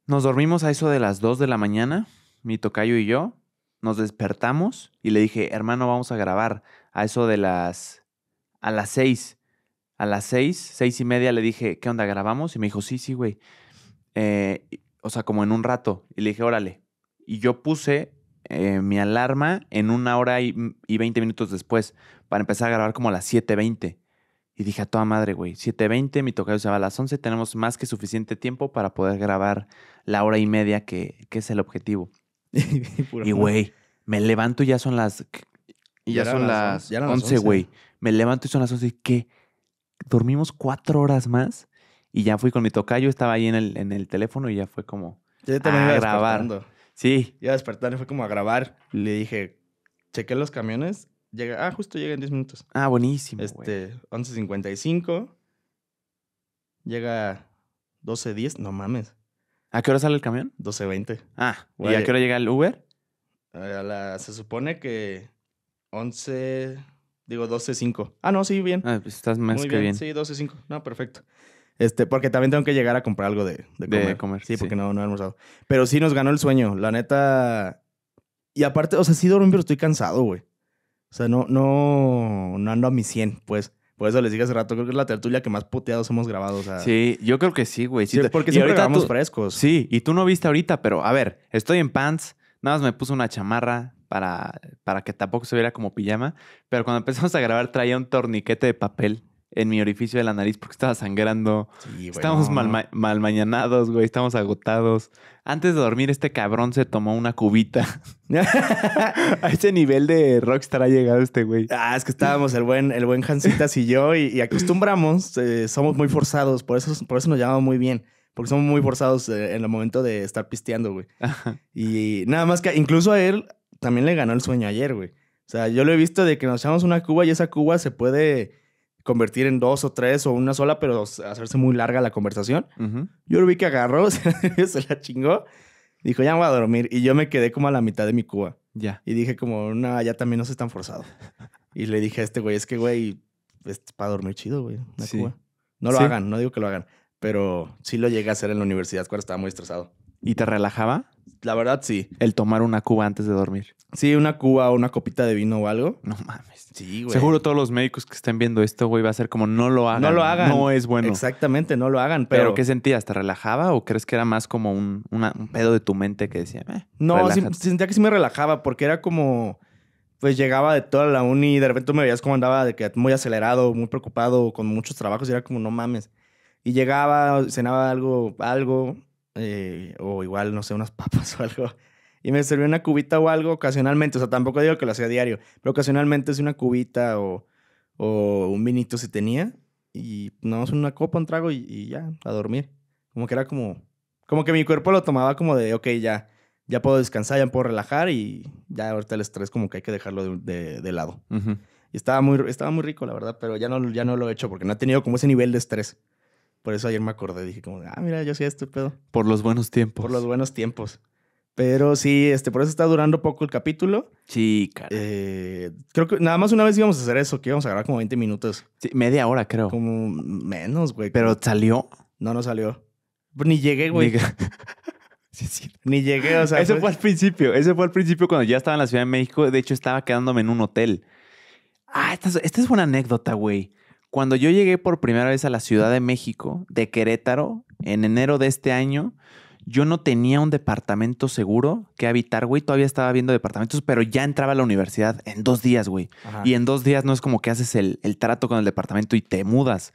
Nos dormimos a eso de las dos de la mañana. Mi tocayo y yo, nos despertamos y le dije, hermano, vamos a grabar a eso de las... A las seis. A las seis, seis y media le dije, ¿qué onda, grabamos? Y me dijo, sí, sí, güey. Eh, o sea, como en un rato. Y le dije, órale. Y yo puse eh, mi alarma en una hora y veinte minutos después para empezar a grabar como a las siete veinte. Y dije, a toda madre, güey, siete veinte, mi tocayo se va a las once. Tenemos más que suficiente tiempo para poder grabar la hora y media que, que es el objetivo. Y, güey, me levanto y ya son las... Y ya, ya son las, las once, güey. Me levanto y son las once. ¿Y qué? Dormimos cuatro horas más y ya fui con mi tocayo. Estaba ahí en el, en el teléfono y ya fue como... Yo también a iba grabar. Despertando. Sí. Iba a despertar y fue como a grabar. Le dije, chequé los camiones. Llega, ah, justo llega en diez minutos. Ah, buenísimo, Este, once cincuenta y cinco. Llega doce diez. No mames. ¿A qué hora sale el camión? doce veinte. Ah, güey. ¿Y a qué hora llega el Uber? A la, se supone que once... Digo, doce cinco. Ah, no, sí, bien. Ah, pues estás más Muy que bien. bien. Sí, doce cinco. No, perfecto. Este, porque también tengo que llegar a comprar algo de, de comer. De comer, sí. porque sí. no, no he almorzado. Pero sí nos ganó el sueño, la neta. Y aparte, o sea, sí dormí, pero estoy cansado, güey. O sea, no, no, no ando a mi cien, pues. Por eso les dije hace rato, creo que es la tertulia que más puteados hemos grabado. O sea, sí, yo creo que sí, güey. Sí, sí, porque siempre grabamos tú, frescos. Sí, y tú no viste ahorita, pero a ver, estoy en pants, nada más me puse una chamarra para, para que tampoco se viera como pijama, pero cuando empezamos a grabar traía un torniquete de papel en mi orificio de la nariz porque estaba sangrando. Sí, Estábamos bueno. mal, mal mañanados, güey, estamos agotados. Antes de dormir este cabrón se tomó una cubita. A ese nivel de rockstar ha llegado este güey. Ah, es que estábamos el buen, el buen Jancitas y yo y, y acostumbramos, eh, somos muy forzados, por eso, por eso nos llamamos muy bien. Porque somos muy forzados eh, en el momento de estar pisteando, güey. Ajá. Y nada más que incluso a él también le ganó el sueño ayer, güey. O sea, yo lo he visto de que nos echamos una cuba y esa cuba se puede... convertir en dos o tres o una sola, pero hacerse muy larga la conversación. Uh-huh. Yo lo vi que agarró, se la chingó. Dijo, ya me voy a dormir. Y yo me quedé como a la mitad de mi cuba. Ya. Y dije como, no, ya también no soy tan forzado. Y le dije a este güey, es que güey, es para dormir chido, güey. Una sí. cuba. No lo ¿Sí? hagan, no digo que lo hagan. Pero sí lo llegué a hacer en la universidad cuando estaba muy estresado. ¿Y te relajaba? La verdad, sí. El tomar una cuba antes de dormir. Sí, una cuba o una copita de vino o algo. No mames. Sí, güey. Seguro todos los médicos que estén viendo esto, güey, va a ser como no lo hagan. No lo hagan. No es bueno. Exactamente, no lo hagan. Pero, ¿Pero qué sentías? ¿Te relajaba o crees que era más como un, una, un pedo de tu mente que decía, eh, no, sí, sentía que sí me relajaba porque era como... Pues llegaba de toda la uni y de repente me veías como andaba de que muy acelerado, muy preocupado, con muchos trabajos y era como no mames. Y llegaba, cenaba algo, algo... Eh, o igual, no sé, unas papas o algo. Y me servía una cubita o algo ocasionalmente. O sea, tampoco digo que lo hacía diario. Pero ocasionalmente es una cubita o, o un vinito si tenía. Y no, es una copa, un trago y, y ya, a dormir. Como que era como... Como que mi cuerpo lo tomaba como de, ok, ya. Ya puedo descansar, ya puedo relajar. Y ya ahorita el estrés como que hay que dejarlo de, de, de lado. Uh-huh. Y estaba muy, estaba muy rico, la verdad. Pero ya no, ya no lo he hecho porque no he tenido como ese nivel de estrés. Por eso ayer me acordé, dije como, ah, mira, yo soy estúpido. Por los buenos tiempos. Por los buenos tiempos. Pero sí, este, por eso está durando poco el capítulo. Sí, cara. Eh, creo que nada más una vez íbamos a hacer eso, que íbamos a grabar como veinte minutos. Sí, media hora, creo. Como menos, güey. ¿Pero salió? No, no salió. Ni llegué, güey. Ni... Sí, sí. Ni llegué, o sea... Eso pues... fue al principio. Eso fue al principio cuando ya estaba en la Ciudad de México. De hecho, estaba quedándome en un hotel. Ah, esta es, esta es una anécdota, güey. Cuando yo llegué por primera vez a la Ciudad de México, de Querétaro, en enero de este año, yo no tenía un departamento seguro que habitar, güey. Todavía estaba viendo departamentos, pero ya entraba a la universidad en dos días, güey. Ajá. Y en dos días no es como que haces el, el trato con el departamento y te mudas.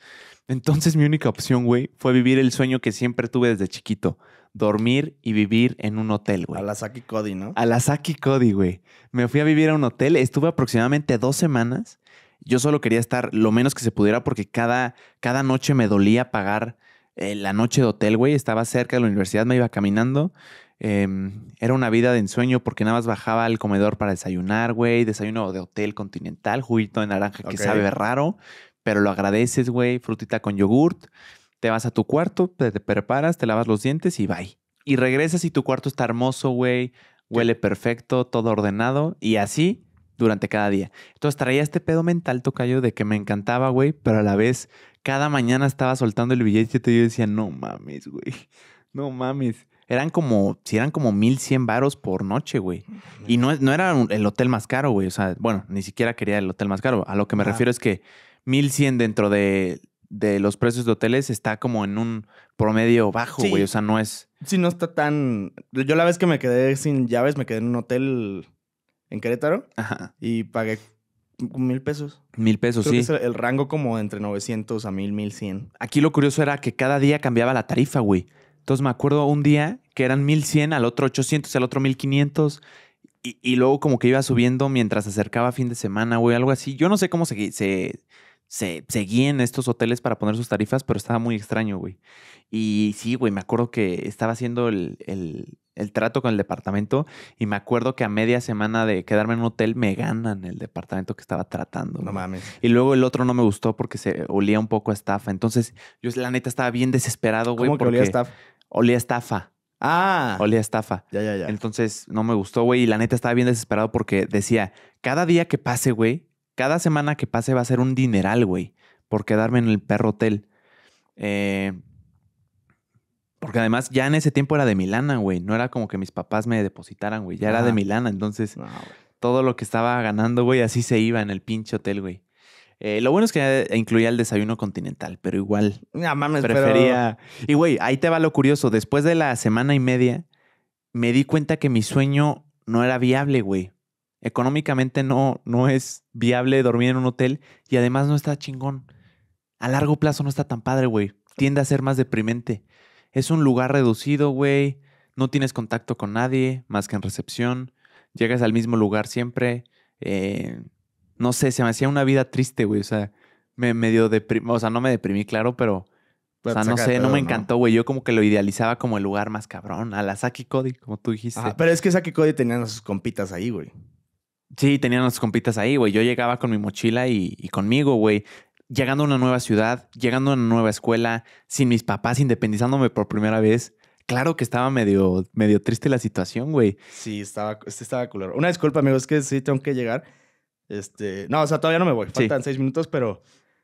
Entonces mi única opción, güey, fue vivir el sueño que siempre tuve desde chiquito. Dormir y vivir en un hotel, güey. A la Saki Cody, ¿no? A la Saki Cody, güey. Me fui a vivir a un hotel. Estuve aproximadamente dos semanas. Yo solo quería estar lo menos que se pudiera porque cada, cada noche me dolía pagar eh, la noche de hotel, güey. Estaba cerca de la universidad, me iba caminando. Eh, era una vida de ensueño porque nada más bajaba al comedor para desayunar, güey. Desayuno de hotel continental, juguito de naranja okay. que sabe raro, pero lo agradeces, güey. Frutita con yogurt. Te vas a tu cuarto, te, te preparas, te lavas los dientes y bye. Y regresas y tu cuarto está hermoso, güey. Huele perfecto, todo ordenado y así... durante cada día. Entonces traía este pedo mental, tocayo, de que me encantaba, güey, pero a la vez cada mañana estaba soltando el billete y yo decía, no mames, güey, no mames. Eran como, si eran como mil cien varos por noche, güey. Y no, no era el hotel más caro, güey. O sea, bueno, ni siquiera quería el hotel más caro. A lo que me ah. refiero es que mil cien dentro de, de los precios de hoteles está como en un promedio bajo, güey. Sí. O sea, no es... Sí, no está tan... Yo la vez que me quedé sin llaves, me quedé en un hotel... en Querétaro. Ajá. Y pagué mil pesos. Mil pesos, Creo sí. Que es el rango como entre novecientos a mil, mil cien. Aquí lo curioso era que cada día cambiaba la tarifa, güey. Entonces me acuerdo un día que eran mil cien, al otro ochocientos, al otro mil quinientos. Y, y luego como que iba subiendo mientras se acercaba fin de semana, güey, algo así. Yo no sé cómo se, se, se seguían estos hoteles para poner sus tarifas, pero estaba muy extraño, güey. Y sí, güey, me acuerdo que estaba haciendo el... el el trato con el departamento y me acuerdo que a media semana de quedarme en un hotel me ganan el departamento que estaba tratando. No mames. Y luego el otro no me gustó porque se olía un poco a estafa. Entonces yo la neta estaba bien desesperado, güey. ¿Cómo que olía a estafa? Olía a estafa. Ah. Olía a estafa. Ya, ya, ya. Entonces no me gustó, güey. Y la neta estaba bien desesperado porque decía, cada día que pase, güey, cada semana que pase va a ser un dineral, güey, por quedarme en el perro hotel. Eh... Porque además ya en ese tiempo era de mi lana, güey. No era como que mis papás me depositaran, güey. Ya ah. era de mi lana. Entonces, no, todo lo que estaba ganando, güey, así se iba en el pinche hotel, güey. Eh, lo bueno es que incluía el desayuno continental, pero igual no, mames, prefería... Pero... Y, güey, ahí te va lo curioso. Después de la semana y media, me di cuenta que mi sueño no era viable, güey. Económicamente no, no es viable dormir en un hotel y además no está chingón. A largo plazo no está tan padre, güey. Tiende a ser más deprimente. Es un lugar reducido, güey. No tienes contacto con nadie más que en recepción. Llegas al mismo lugar siempre. Eh, no sé, se me hacía una vida triste, güey. O sea, me medio deprimí. O sea, no me deprimí, claro, pero... Pues o sea, no sé, todo, no me encantó, güey. ¿No? Yo como que lo idealizaba como el lugar más cabrón. A la Saki Cody, como tú dijiste. Ajá, pero es que Saki Cody tenían a sus compitas ahí, güey. Sí, tenían a sus compitas ahí, güey. Yo llegaba con mi mochila y, y conmigo, güey. llegando a una nueva ciudad, llegando a una nueva escuela, sin mis papás, independizándome por primera vez. Claro que estaba medio, medio triste la situación, güey. Sí, estaba, estaba culero. Una disculpa, amigos, es que sí tengo que llegar. Este, no, o sea, todavía no me voy. Faltan sí. seis minutos, pero...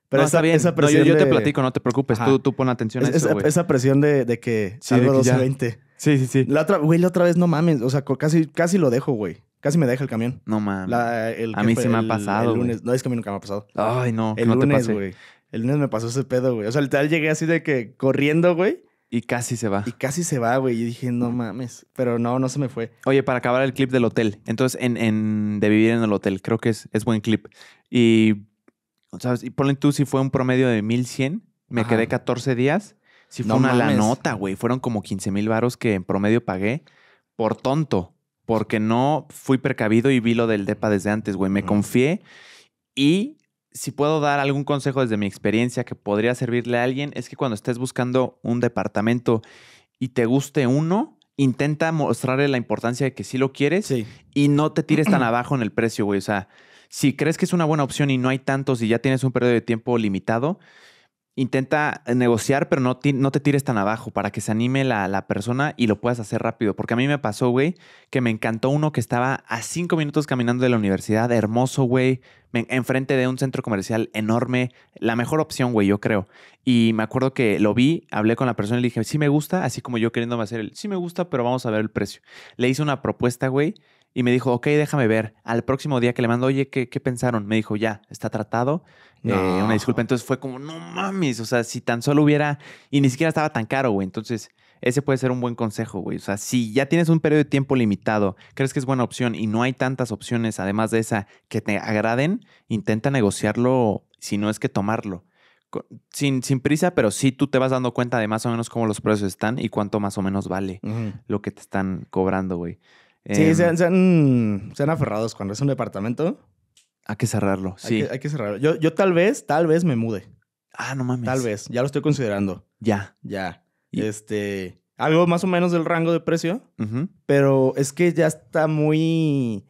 Pero no, esa, está bien. Esa presión no, yo, yo te platico, de... no te preocupes. Tú, tú pon atención a es, eso, esa, esa presión de, de que sí, salgo doce veinte. Sí, sí, sí. La otra, güey, la otra vez, no mames. O sea, casi, casi lo dejo, güey. Casi me deja el camión. No mames. La, el, a mí se me ha pasado, el lunes. No, es que a mí nunca me ha pasado. Ay, no. El no lunes, güey. El lunes me pasó ese pedo, güey. O sea, literal llegué así de que corriendo, güey. Y casi se va. Y casi se va, güey. Y dije, no mames. Pero no, no se me fue. Oye, para acabar el clip del hotel. Entonces, en, en de vivir en el hotel. Creo que es, es buen clip. Y... ¿sabes? Y ponle tú, si fue un promedio de mil cien, me Ajá. quedé catorce días. Si fue no una mames. La nota, güey. Fueron como quince mil varos que en promedio pagué por tonto. Porque no fui precavido y vi lo del depa desde antes, güey. Me mm. confié. Y si puedo dar algún consejo desde mi experiencia que podría servirle a alguien, es que cuando estés buscando un departamento y te guste uno, intenta mostrarle la importancia de que sí lo quieres sí. y no te tires tan abajo en el precio, güey. O sea... si crees que es una buena opción y no hay tantos y ya tienes un periodo de tiempo limitado, intenta negociar, pero no, no te tires tan abajo para que se anime la, la persona y lo puedas hacer rápido. Porque a mí me pasó, güey, que me encantó uno que estaba a cinco minutos caminando de la universidad. Hermoso, güey. Enfrente de un centro comercial enorme. La mejor opción, güey, yo creo. Y me acuerdo que lo vi, hablé con la persona y le dije, sí me gusta, así como yo queriéndome hacer el sí me gusta, pero vamos a ver el precio. Le hice una propuesta, güey. Y me dijo, ok, déjame ver. Al próximo día que le mando, oye, ¿qué, qué pensaron? Me dijo, ya, está tratado. No. Eh, una disculpa. Entonces fue como, no mames. O sea, si tan solo hubiera... Y ni siquiera estaba tan caro, güey. Entonces, ese puede ser un buen consejo, güey. O sea, si ya tienes un periodo de tiempo limitado, crees que es buena opción y no hay tantas opciones, además de esa, que te agraden, intenta negociarlo, si no es que tomarlo. Sin, sin prisa, pero sí tú te vas dando cuenta de más o menos cómo los precios están y cuánto más o menos vale uh-huh. lo que te están cobrando, güey. Sí, se han, se, han, se han aferrados cuando es un departamento. Hay que cerrarlo, sí. Hay que, hay que cerrarlo. Yo, yo tal vez, tal vez me mude. Ah, no mames. Tal vez, ya lo estoy considerando. Ya. Ya. ¿Y? Este, algo más o menos del rango de precio, uh-huh. pero es que ya está muy,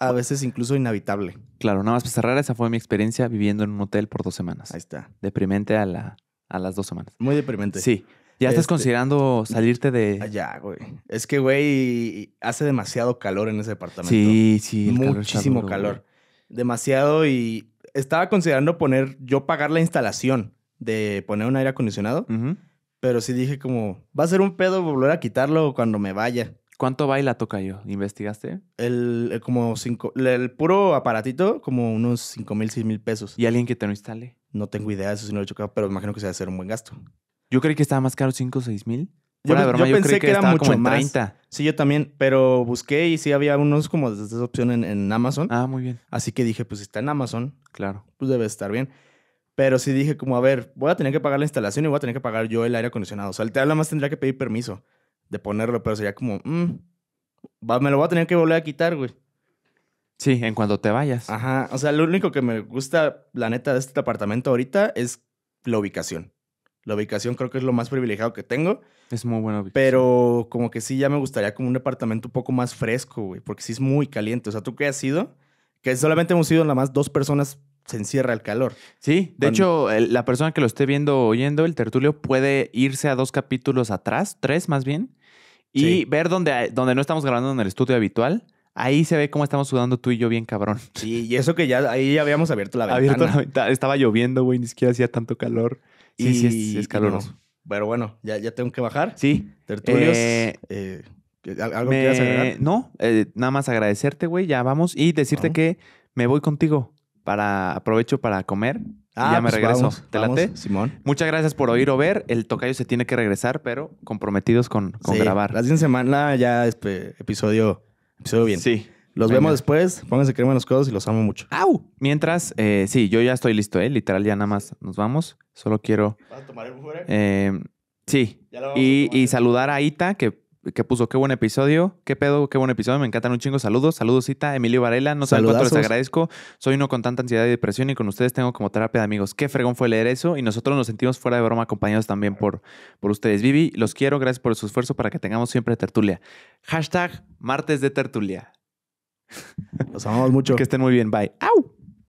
a veces incluso inhabitable. Claro, nada más para cerrar, esa fue mi experiencia viviendo en un hotel por dos semanas. Ahí está. Deprimente a, la, a las dos semanas. Muy deprimente. Sí. ¿Ya estás este, considerando salirte de...? Allá, güey. Es que, güey, hace demasiado calor en ese departamento. Sí, sí. Muchísimo calor. calor. Demasiado y... Estaba considerando poner... Yo pagar la instalación de poner un aire acondicionado. Uh-huh. Pero sí dije como... Va a ser un pedo volver a quitarlo cuando me vaya. ¿Cuánto baila toca yo? ¿Investigaste? El, el como cinco... El puro aparatito, como unos cinco mil, seis mil pesos. ¿Y alguien que te lo instale? No tengo idea de eso, si no lo he chocado. Pero imagino que se va a hacer un buen gasto. Yo creí que estaba más caro, cinco o seis mil. Yo, yo, yo pensé que, que era mucho como más. treinta. Sí, yo también, pero busqué y sí había unos como de esa opción en, en Amazon. Ah, muy bien. Así que dije, pues está en Amazon. Claro. Pues debe estar bien. Pero sí dije como, a ver, voy a tener que pagar la instalación y voy a tener que pagar yo el aire acondicionado. O sea, literal nada más tendría que pedir permiso de ponerlo, pero sería como, mm, va, me lo voy a tener que volver a quitar, güey. Sí, en cuanto te vayas. Ajá. O sea, lo único que me gusta, la neta, de este apartamento ahorita es la ubicación. La ubicación creo que es lo más privilegiado que tengo. Es muy buena ubicación. Pero como que sí, ya me gustaría como un departamento un poco más fresco, güey. Porque sí es muy caliente. O sea, ¿tú qué has ido? Que solamente hemos ido nada más dos personas, se encierra el calor. Sí. De Cuando... hecho, el, la persona que lo esté viendo o oyendo, el tertulio, puede irse a dos capítulos atrás, tres más bien, y sí. ver donde, donde no estamos grabando en el estudio habitual. Ahí se ve cómo estamos sudando tú y yo bien cabrón. Sí, y eso que ya ahí ya habíamos abierto la ventana. Abierto la ventana. Estaba lloviendo, güey. Ni siquiera hacía tanto calor. Sí, y, sí, es, es caloroso. No. Pero bueno, ya, ya tengo que bajar. Sí. Tertulios. Eh, eh, ¿Algo me... quieras agregar? No, eh, nada más agradecerte, güey. Ya vamos. Y decirte uh-huh. que me voy contigo. Para, aprovecho para comer. Ah, y ya pues me regreso. Vamos, ¿Te vamos, late? Simón. Muchas gracias por oír o ver. El tocayo se tiene que regresar, pero comprometidos con, con sí, grabar. La siguiente semana ya este episodio... Episodio bien. Sí. Los venga. Vemos después. Pónganse crema en los codos y los amo mucho. ¡Au! Mientras, eh, sí, yo ya estoy listo, ¿eh? Literal, ya nada más nos vamos. Solo quiero... ¿Vas a tomar el fuera? Eh, sí. Ya lo vamos y, a tomar. Y saludar a Ita, que, que puso qué buen episodio. ¿Qué pedo? Qué buen episodio. Me encantan un chingo. Saludos. Saludos, Ita. Emilio Varela. No sé cuánto les agradezco. Soy uno con tanta ansiedad y depresión y con ustedes tengo como terapia de amigos. Qué fregón fue leer eso. Y nosotros nos sentimos fuera de broma acompañados también por, por ustedes. Vivi, los quiero. Gracias por su esfuerzo para que tengamos siempre tertulia. Hashtag martes de tertulia. Los amamos mucho. Que estén muy bien. Bye. ¡Au!